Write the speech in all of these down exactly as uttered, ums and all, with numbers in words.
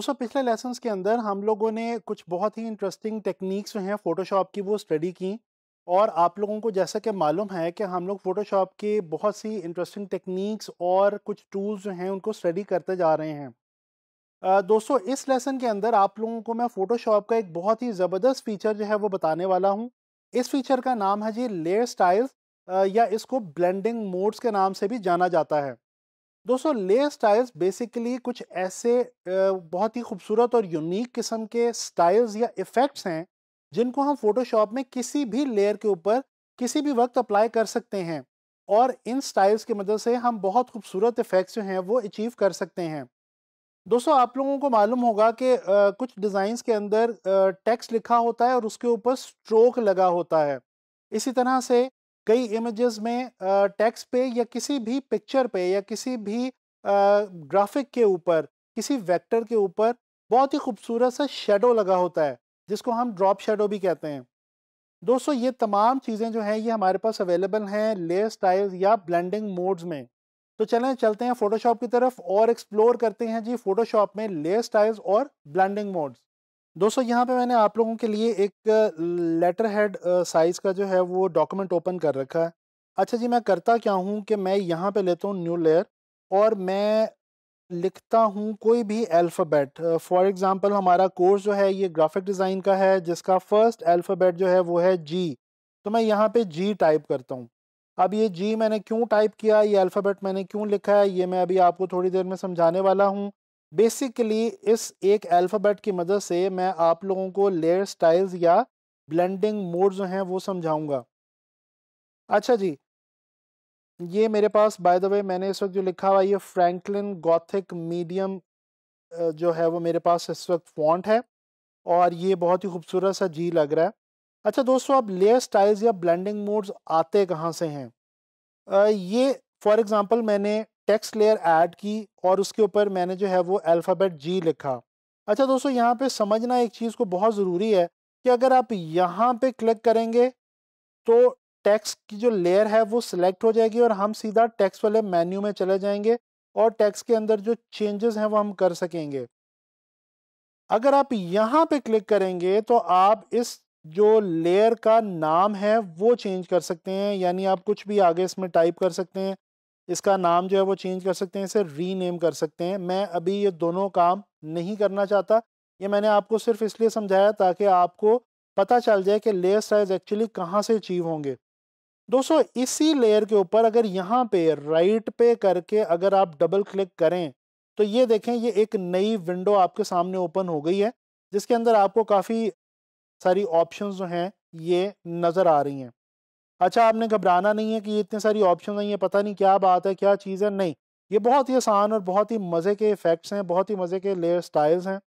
दोस्तों पिछले लेसन्स के अंदर हम लोगों ने कुछ बहुत ही इंटरेस्टिंग टेक्निक्स जो हैं फ़ोटोशॉप की वो स्टडी की, और आप लोगों को जैसा कि मालूम है कि हम लोग फ़ोटोशॉप के बहुत सी इंटरेस्टिंग टेक्निक्स और कुछ टूल्स जो हैं उनको स्टडी करते जा रहे हैं। आ, दोस्तों इस लेसन के अंदर आप लोगों को मैं फ़ोटोशॉप का एक बहुत ही ज़बरदस्त फ़ीचर जो है वो बताने वाला हूँ। इस फीचर का नाम है जी लेयर स्टाइल्स, या इसको ब्लेंडिंग मोड्स के नाम से भी जाना जाता है। दोस्तों लेयर स्टाइल्स बेसिकली कुछ ऐसे बहुत ही खूबसूरत और यूनिक किस्म के स्टाइल्स या इफ़ेक्ट्स हैं जिनको हम फोटोशॉप में किसी भी लेयर के ऊपर किसी भी वक्त अप्लाई कर सकते हैं, और इन स्टाइल्स की मदद से हम बहुत खूबसूरत इफ़ेक्ट्स जो हैं वो अचीव कर सकते हैं। दोस्तों आप लोगों को मालूम होगा कि कुछ डिज़ाइंस के अंदर टेक्स्ट लिखा होता है और उसके ऊपर स्ट्रोक लगा होता है। इसी तरह से कई इमेजेस में टेक्स्ट पे या किसी भी पिक्चर पे या किसी भी ग्राफिक के ऊपर, किसी वेक्टर के ऊपर बहुत ही खूबसूरत सा शेडो लगा होता है जिसको हम ड्रॉप शेडो भी कहते हैं। दोस्तों ये तमाम चीज़ें जो हैं ये हमारे पास अवेलेबल हैं लेयर स्टाइल्स या ब्लेंडिंग मोड्स में। तो चलें चलते हैं फ़ोटोशॉप की तरफ और एक्सप्लोर करते हैं जी फ़ोटोशॉप में लेयर स्टाइल्स और ब्लेंडिंग मोड्स। दोस्तों यहाँ पे मैंने आप लोगों के लिए एक लेटर हेड साइज़ का जो है वो डॉक्यूमेंट ओपन कर रखा है। अच्छा जी मैं करता क्या हूँ कि मैं यहाँ पे लेता हूँ न्यू लेयर और मैं लिखता हूँ कोई भी अल्फ़ाबेट। फॉर एग्जांपल हमारा कोर्स जो है ये ग्राफिक डिज़ाइन का है जिसका फ़र्स्ट अल्फ़ाबेट जो है वो है जी। तो मैं यहाँ पे जी टाइप करता हूँ। अब ये जी मैंने क्यों टाइप किया, ये अल्फ़ाबेट मैंने क्यों लिखा है, ये मैं अभी आपको थोड़ी देर में समझाने वाला हूँ। बेसिकली इस एक अल्फ़ाबेट की मदद से मैं आप लोगों को लेयर स्टाइल्स या ब्लेंडिंग मोड्स जो हैं वो समझाऊंगा। अच्छा जी ये मेरे पास बाय द वे मैंने इस वक्त जो लिखा हुआ ये फ्रैंकलिन गॉथिक मीडियम जो है वो मेरे पास इस वक्त फॉन्ट है, और ये बहुत ही खूबसूरत सा जी लग रहा है। अच्छा दोस्तों अब लेयर स्टाइल्स या ब्लेंडिंग मोड्स आते कहाँ से हैं? आ, ये फॉर एग्ज़ाम्पल मैंने टेक्स्ट लेयर ऐड की और उसके ऊपर मैंने जो है वो अल्फ़ाबेट जी लिखा। अच्छा दोस्तों यहाँ पे समझना एक चीज़ को बहुत ज़रूरी है कि अगर आप यहाँ पे क्लिक करेंगे तो टेक्स्ट की जो लेयर है वो सिलेक्ट हो जाएगी और हम सीधा टेक्स्ट वाले मेन्यू में चले जाएंगे और टेक्स्ट के अंदर जो चेंजेस हैं वो हम कर सकेंगे। अगर आप यहाँ पे क्लिक करेंगे तो आप इस जो लेयर का नाम है वो चेंज कर सकते हैं, यानी आप कुछ भी आगे इसमें टाइप कर सकते हैं, इसका नाम जो है वो चेंज कर सकते हैं, इसे रीनेम कर सकते हैं। मैं अभी ये दोनों काम नहीं करना चाहता, ये मैंने आपको सिर्फ इसलिए समझाया ताकि आपको पता चल जाए कि लेयर स्टाइल्स एक्चुअली कहाँ से अचीव होंगे। दोस्तों इसी लेयर के ऊपर अगर यहाँ पे राइट पे करके अगर आप डबल क्लिक करें तो ये देखें ये एक नई विंडो आपके सामने ओपन हो गई है जिसके अंदर आपको काफ़ी सारी ऑप्शन जो हैं ये नज़र आ रही हैं। अच्छा आपने घबराना नहीं है कि ये इतने सारी ऑप्शन हैं, ये पता नहीं क्या बात है क्या चीज़ है, नहीं, ये बहुत ही आसान और बहुत ही मज़े के इफ़ेक्ट्स हैं, बहुत ही मज़े के लेयर स्टाइल्स हैं।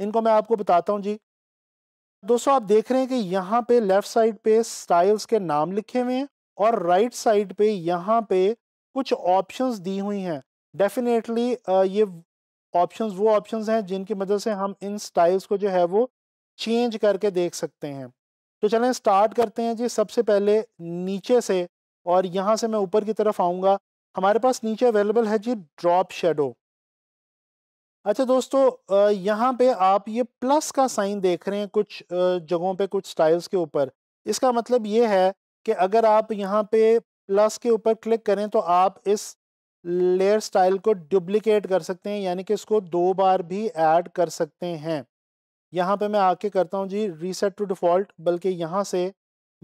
इनको मैं आपको बताता हूँ जी। दोस्तों आप देख रहे हैं कि यहाँ पे लेफ़्ट साइड पे स्टाइल्स के नाम लिखे हुए हैं और राइट साइड पे यहाँ पे कुछ ऑप्शंस दी हुई हैं। डेफिनेटली ये ऑप्शंस वो ऑप्शंस हैं जिनकी मदद से हम इन स्टाइल्स को जो है वो चेंज करके देख सकते हैं। तो चलें स्टार्ट करते हैं जी। सबसे पहले नीचे से, और यहाँ से मैं ऊपर की तरफ आऊँगा। हमारे पास नीचे अवेलेबल है जी ड्रॉप शेडो। अच्छा दोस्तों यहाँ पे आप ये प्लस का साइन देख रहे हैं कुछ जगहों पे, कुछ स्टाइल्स के ऊपर। इसका मतलब ये है कि अगर आप यहाँ पे प्लस के ऊपर क्लिक करें तो आप इस लेयर स्टाइल को डुप्लिकेट कर सकते हैं, यानी कि इसको दो बार भी ऐड कर सकते हैं। यहाँ पे मैं आके करता हूँ जी रीसेट टू डिफ़ॉल्ट, बल्कि यहाँ से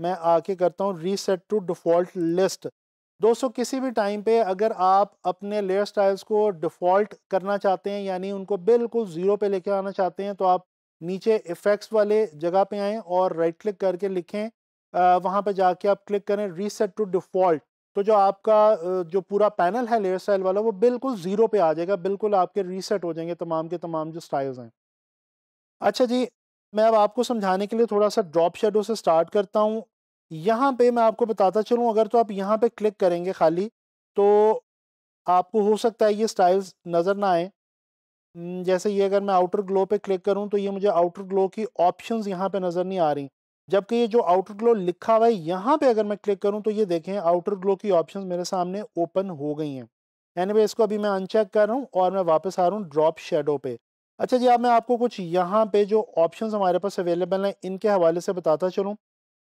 मैं आके करता हूँ रीसेट टू डिफ़ॉल्ट लिस्ट। दोस्तों किसी भी टाइम पे अगर आप अपने लेयर स्टाइल्स को डिफ़ॉल्ट करना चाहते हैं, यानी उनको बिल्कुल ज़ीरो पे लेके आना चाहते हैं, तो आप नीचे इफ़ेक्ट्स वाले जगह पे आएँ और राइट क्लिक करके लिखें, वहाँ पर जाके आप क्लिक करें रीसेट टू डिफ़ॉल्ट। तो जो आपका जो पूरा पैनल है लेयर स्टाइल वाला वो बिल्कुल ज़ीरो पे आ जाएगा, बिल्कुल आपके रीसेट हो जाएंगे तमाम के तमाम जो स्टाइल्स हैं। अच्छा जी मैं अब आपको समझाने के लिए थोड़ा सा ड्रॉप शेडो से स्टार्ट करता हूँ। यहाँ पे मैं आपको बताता चलूँ, अगर तो आप यहाँ पे क्लिक करेंगे खाली तो आपको हो सकता है ये स्टाइल्स नज़र ना आए। जैसे ये अगर मैं आउटर ग्लो पे क्लिक करूँ तो ये मुझे आउटर ग्लो की ऑप्शंस यहाँ पे नज़र नहीं आ रही, जबकि ये जो आउटर ग्लो लिखा हुआ है यहाँ पर अगर मैं क्लिक करूँ तो ये देखें आउटर ग्लो की ऑप्शन मेरे सामने ओपन हो गई हैं। एनीवे इसको अभी मैं अनचेक कर रहा हूँ और मैं वापस आ रहा हूँ ड्रॉप शेडो पे। अच्छा जी, अब मैं आपको कुछ यहाँ पे जो ऑप्शंस हमारे पास अवेलेबल हैं इनके हवाले से बताता चलूँ।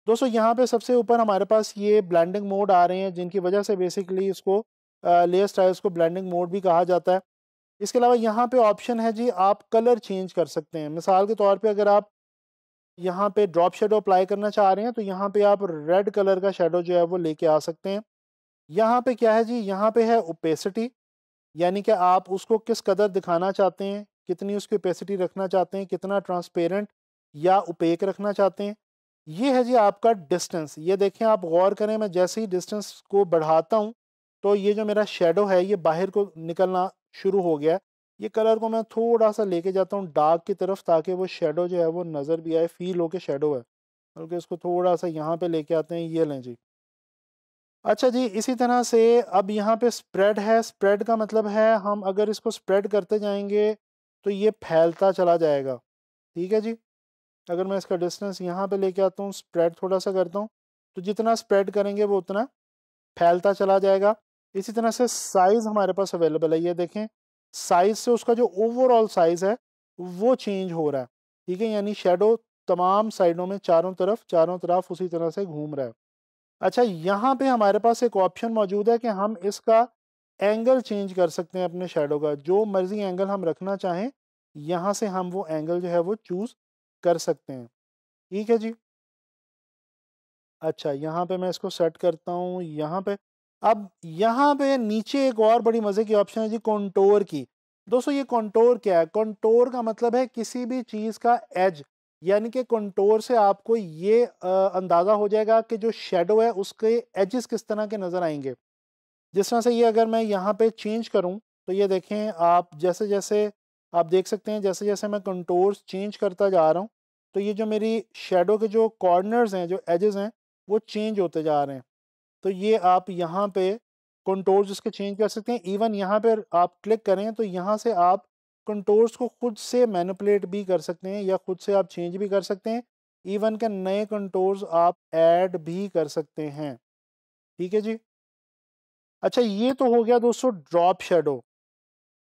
दोस्तों यहाँ पे सबसे ऊपर हमारे पास ये ब्लेंडिंग मोड आ रहे हैं, जिनकी वजह से बेसिकली इसको लेयर स्टाइल्स को ब्लेंडिंग मोड भी कहा जाता है। इसके अलावा यहाँ पे ऑप्शन है जी, आप कलर चेंज कर सकते हैं। मिसाल के तौर पे अगर आप यहाँ पे ड्रॉप शेडो अप्लाई करना चाह रहे हैं तो यहाँ पे आप रेड कलर का शेडो जो है वो लेके आ सकते हैं। यहाँ पे क्या है जी, यहाँ पे है ओपेसिटी, यानी कि आप उसको किस कदर दिखाना चाहते हैं, कितनी उसकी ओपेसिटी रखना चाहते हैं, कितना ट्रांसपेरेंट या ओपेक रखना चाहते हैं। ये है जी आपका डिस्टेंस। ये देखें, आप गौर करें, मैं जैसे ही डिस्टेंस को बढ़ाता हूँ तो ये जो मेरा शेडो है ये बाहर को निकलना शुरू हो गया है। ये कलर को मैं थोड़ा सा लेके जाता हूँ डार्क की तरफ, ताकि वो शेडो जो है वो नज़र भी आए, फील हो के शेडो है। बल्कि इसको थोड़ा सा यहाँ पे लेके आते हैं, ये लें जी। अच्छा जी, इसी तरह से अब यहाँ पे स्प्रेड है। स्प्रेड का मतलब है हम अगर इसको स्प्रेड करते जाएंगे तो ये फैलता चला जाएगा। ठीक है जी, अगर मैं इसका डिस्टेंस यहाँ पर लेके आता हूँ, स्प्रेड थोड़ा सा करता हूँ, तो जितना स्प्रेड करेंगे वो उतना फैलता चला जाएगा। इसी तरह से साइज़ हमारे पास अवेलेबल है। ये देखें, साइज़ से उसका जो ओवरऑल साइज़ है वो चेंज हो रहा है। ठीक है, यानी शेडो तमाम साइडों में चारों तरफ चारों तरफ उसी तरह से घूम रहा है। अच्छा, यहाँ पे हमारे पास एक ऑप्शन मौजूद है कि हम इसका एंगल चेंज कर सकते हैं अपने शेडो का। जो मर्जी एंगल हम रखना चाहें, यहाँ से हम वो एंगल जो है वो चूज़ कर सकते हैं। ठीक है जी। अच्छा, यहाँ पे मैं इसको सेट करता हूँ। यहाँ पे अब यहाँ पे नीचे एक और बड़ी मज़े की ऑप्शन है जी, कॉन्टोर की। दोस्तों ये कॉन्टोर क्या है? कॉन्टोर का मतलब है किसी भी चीज़ का एज, यानी कि कॉन्टोर से आपको ये अंदाज़ा हो जाएगा कि जो शेडो है उसके एजेस किस तरह के नज़र आएंगे। जिस तरह से ये अगर मैं यहाँ पे चेंज करूँ तो ये देखें, आप जैसे जैसे आप देख सकते हैं, जैसे जैसे मैं कॉन्टोर चेंज करता जा रहा हूँ तो ये जो मेरी शेडो के जो कॉर्नर्स हैं, जो एजेस हैं, वो चेंज होते जा रहे हैं। तो ये आप यहाँ पे कंटोर्स इसके चेंज कर सकते हैं। इवन यहाँ पर आप क्लिक करें तो यहाँ से आप कंटोर्स को खुद से मैनिपुलेट भी कर सकते हैं, या खुद से आप चेंज भी कर सकते हैं। इवन के नए कंटोर्स आप ऐड भी कर सकते हैं। ठीक है जी। अच्छा, ये तो हो गया दोस्तों ड्रॉप शेडो।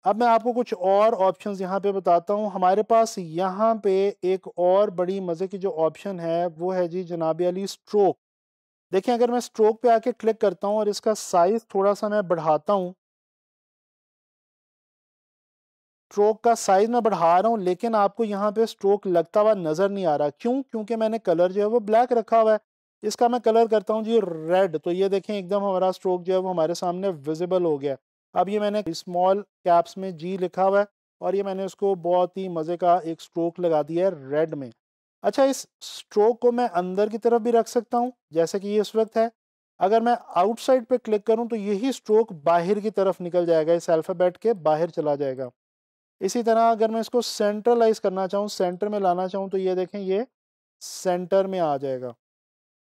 अब मैं आपको कुछ और ऑप्शंस यहाँ पे बताता हूँ। हमारे पास यहाँ पे एक और बड़ी मज़े की जो ऑप्शन है वो है जी जनाब अली स्ट्रोक। देखिए, अगर मैं स्ट्रोक पे आके क्लिक करता हूँ और इसका साइज थोड़ा सा मैं बढ़ाता हूँ, स्ट्रोक का साइज मैं बढ़ा रहा हूँ, लेकिन आपको यहाँ पे स्ट्रोक लगता हुआ नज़र नहीं आ रहा। क्यों? क्योंकि मैंने कलर जो है वो ब्लैक रखा हुआ है। इसका मैं कलर करता हूँ जी रेड, तो ये देखें एकदम हमारा स्ट्रोक जो है वो हमारे सामने विजिबल हो गया। अब ये मैंने स्मॉल कैप्स में जी लिखा हुआ है और ये मैंने उसको बहुत ही मज़े का एक स्ट्रोक लगा दिया है रेड में। अच्छा, इस स्ट्रोक को मैं अंदर की तरफ भी रख सकता हूँ, जैसे कि ये इस वक्त है। अगर मैं आउटसाइड पे क्लिक करूँ तो यही स्ट्रोक बाहर की तरफ निकल जाएगा, इस अल्फ़ाबेट के बाहर चला जाएगा। इसी तरह अगर मैं इसको सेंट्रलाइज करना चाहूँ, सेंटर में लाना चाहूँ, तो ये देखें ये सेंटर में आ जाएगा।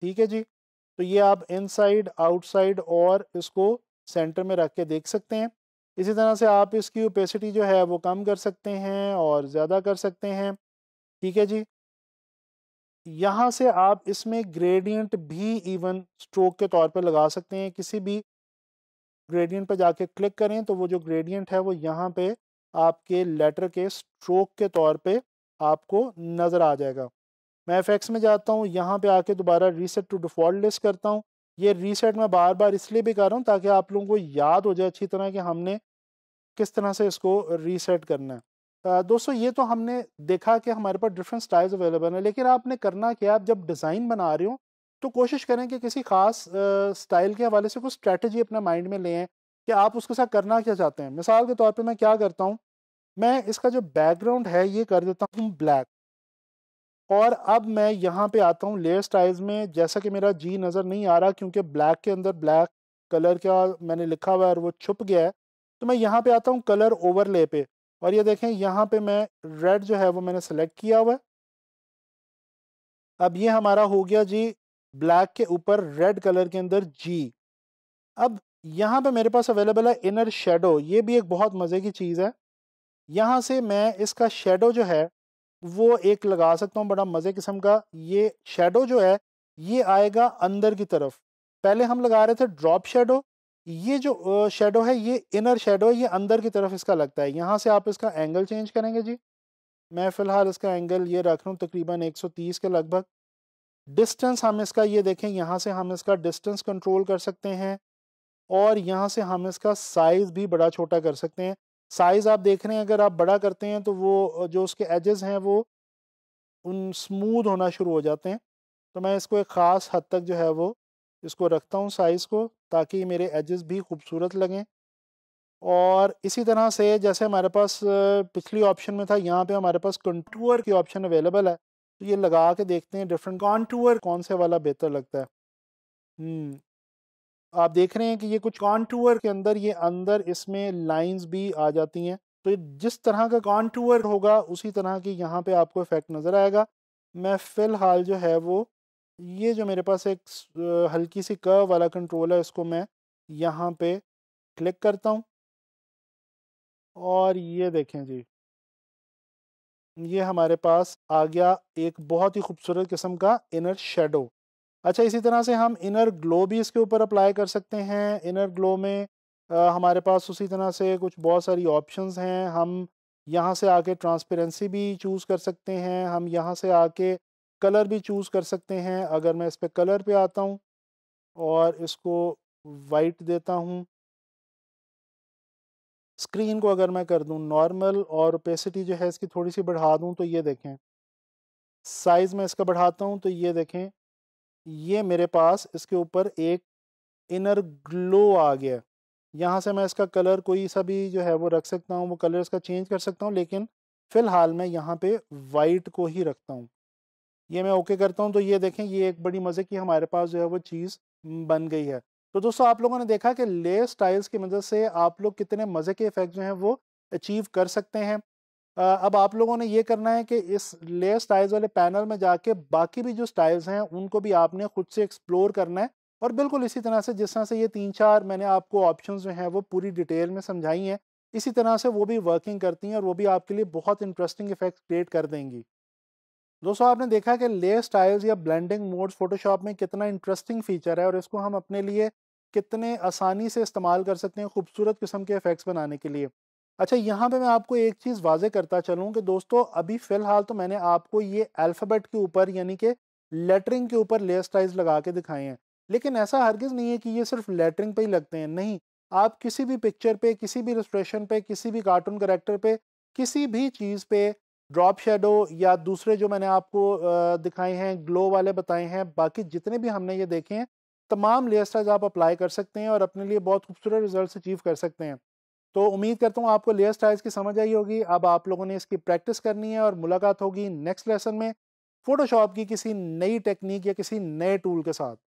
ठीक है जी। तो ये आप इनसाइड, आउटसाइड और इसको सेंटर में रख के देख सकते हैं। इसी तरह से आप इसकी ओपेसिटी जो है वो कम कर सकते हैं और ज़्यादा कर सकते हैं। ठीक है जी। यहाँ से आप इसमें ग्रेडियंट भी इवन स्ट्रोक के तौर पर लगा सकते हैं। किसी भी ग्रेडियंट पर जाके क्लिक करें तो वो जो ग्रेडियंट है वो यहाँ पे आपके लेटर के स्ट्रोक के तौर पे आपको नज़र आ जाएगा। मैं एफ एक्स में जाता हूँ, यहाँ पे आके दोबारा रीसेट टू डिफ़ॉल्ट लिस्ट करता हूँ। ये रीसेट मैं बार बार इसलिए भी कर रहा हूँ ताकि आप लोगों को याद हो जाए अच्छी तरह कि हमने किस तरह से इसको रीसेट करना है। दोस्तों ये तो हमने देखा कि हमारे पास डिफरेंट स्टाइल्स अवेलेबल हैं, लेकिन आपने करना क्या, आप जब डिज़ाइन बना रहे हो तो कोशिश करें कि किसी खास स्टाइल के हवाले से कुछ स्ट्रैटेजी अपने माइंड में लें कि आप उसके साथ करना क्या चाहते हैं। मिसाल के तौर पे मैं क्या करता हूँ, मैं इसका जो बैकग्राउंड है ये कर देता हूँ ब्लैक, और अब मैं यहाँ पर आता हूँ लेयर स्टाइल्स में। जैसा कि मेरा जी नज़र नहीं आ रहा क्योंकि ब्लैक के अंदर ब्लैक कलर का मैंने लिखा हुआ है और वो छुप गया है, तो मैं यहाँ पर आता हूँ कलर ओवरले पे, और ये देखें यहाँ पे मैं रेड जो है वो मैंने सेलेक्ट किया हुआ है। अब ये हमारा हो गया जी ब्लैक के ऊपर रेड कलर के अंदर जी। अब यहाँ पे मेरे पास अवेलेबल है इनर शेडो। ये भी एक बहुत मज़े की चीज़ है। यहाँ से मैं इसका शेडो जो है वो एक लगा सकता हूँ बड़ा मज़े किस्म का। ये शेडो जो है ये आएगा अंदर की तरफ। पहले हम लगा रहे थे ड्रॉप शेडो, ये जो शेडो है ये इनर शेडो है, ये अंदर की तरफ इसका लगता है। यहाँ से आप इसका एंगल चेंज करेंगे जी। मैं फ़िलहाल इसका एंगल ये रख रहा हूँ तकरीबन एक सौ तीस के लगभग। डिस्टेंस हम इसका ये देखें, यहाँ से हम इसका डिस्टेंस कंट्रोल कर सकते हैं और यहाँ से हम इसका साइज़ भी बड़ा छोटा कर सकते हैं। साइज़ आप देख रहे हैं, अगर आप बड़ा करते हैं तो वो जो उसके एजेस हैं वो उन स्मूद होना शुरू हो जाते हैं। तो मैं इसको एक ख़ास हद तक जो है वो इसको रखता हूँ साइज़ को, ताकि मेरे एजेस भी खूबसूरत लगें। और इसी तरह से जैसे हमारे पास पिछली ऑप्शन में था, यहाँ पे हमारे पास कंटूर की ऑप्शन अवेलेबल है, तो ये लगा के देखते हैं डिफरेंट कंटूर कौन से वाला बेहतर लगता है। हम्म आप देख रहे हैं कि ये कुछ कंटूर के अंदर ये अंदर इसमें लाइंस भी आ जाती हैं। तो जिस तरह का कंटूर होगा उसी तरह की यहाँ पे आपको इफेक्ट नज़र आएगा। मैं फ़िलहाल जो है वो ये जो मेरे पास एक हल्की सी कर्व वाला कंट्रोल है, इसको मैं यहाँ पे क्लिक करता हूँ और ये देखें जी, ये हमारे पास आ गया एक बहुत ही खूबसूरत किस्म का इनर शेडो। अच्छा, इसी तरह से हम इनर ग्लो भी इसके ऊपर अप्लाई कर सकते हैं। इनर ग्लो में आ, हमारे पास उसी तरह से कुछ बहुत सारी ऑप्शंस हैं। हम यहाँ से आके ट्रांसपेरेंसी भी चूज़ कर सकते हैं, हम यहाँ से आके कलर भी चूज़ कर सकते हैं। अगर मैं इस पर कलर पे आता हूँ और इसको वाइट देता हूँ, स्क्रीन को अगर मैं कर दूं नॉर्मल और ओपेसिटी जो है इसकी थोड़ी सी बढ़ा दूं, तो ये देखें साइज़ में इसका बढ़ाता हूं तो ये देखें ये मेरे पास इसके ऊपर एक इनर ग्लो आ गया। यहाँ से मैं इसका कलर कोई सा भी जो है वो रख सकता हूं, वो कलर इसका चेंज कर सकता हूं, लेकिन फ़िलहाल मैं यहाँ पे वाइट को ही रखता हूँ। ये मैं ओके करता हूँ तो ये देखें ये एक बड़ी मज़े की हमारे पास जो है वो चीज़ बन गई है। तो दोस्तों, आप लोगों ने देखा कि लेयर स्टाइल्स की मदद से आप लोग कितने मज़े के इफेक्ट जो हैं वो अचीव कर सकते हैं। अब आप लोगों ने ये करना है कि इस लेयर स्टाइल्स वाले पैनल में जाके बाकी भी जो स्टाइल्स हैं उनको भी आपने खुद से एक्सप्लोर करना है। और बिल्कुल इसी तरह से जिस तरह से ये तीन चार मैंने आपको ऑप्शन जो हैं वो पूरी डिटेल में समझाई हैं, इसी तरह से वो भी वर्किंग करती हैं और वो भी आपके लिए बहुत इंटरेस्टिंग इफेक्ट क्रिएट कर देंगी। दोस्तों, आपने देखा कि लेयर स्टाइल्स या ब्लेंडिंग मोड्स फोटोशॉप में कितना इंटरेस्टिंग फीचर है और इसको हम अपने लिए कितने आसानी से इस्तेमाल कर सकते हैं खूबसूरत किस्म के इफ़ेक्ट्स बनाने के लिए। अच्छा, यहाँ पे मैं आपको एक चीज़ वाजे करता चलूँ कि दोस्तों, अभी फ़िलहाल तो मैंने आपको ये अल्फ़ाबेट के ऊपर यानी कि लेटरिंग के ऊपर लेयर स्टाइल्स लगा के दिखाए हैं, लेकिन ऐसा हरगिज़ नहीं है कि ये सिर्फ लेटरिंग पे ही लगते हैं। नहीं, आप किसी भी पिक्चर पे, किसी भी इलस्ट्रेशन पे, किसी भी कार्टून करेक्टर पे, किसी भी चीज़ पे ड्रॉप शेडो या दूसरे जो मैंने आपको दिखाए हैं ग्लो वाले बताए हैं, बाकी जितने भी हमने ये देखे हैं, तमाम लेयर स्टाइल्स आप अप्लाई कर सकते हैं और अपने लिए बहुत खूबसूरत रिजल्ट्स अचीव कर सकते हैं। तो उम्मीद करता हूँ आपको लेयर स्टाइल्स की समझ आई होगी। अब आप लोगों ने इसकी प्रैक्टिस करनी है और मुलाकात होगी नेक्स्ट लेसन में फोटोशॉप की किसी नई टेक्निक या किसी नए टूल के साथ।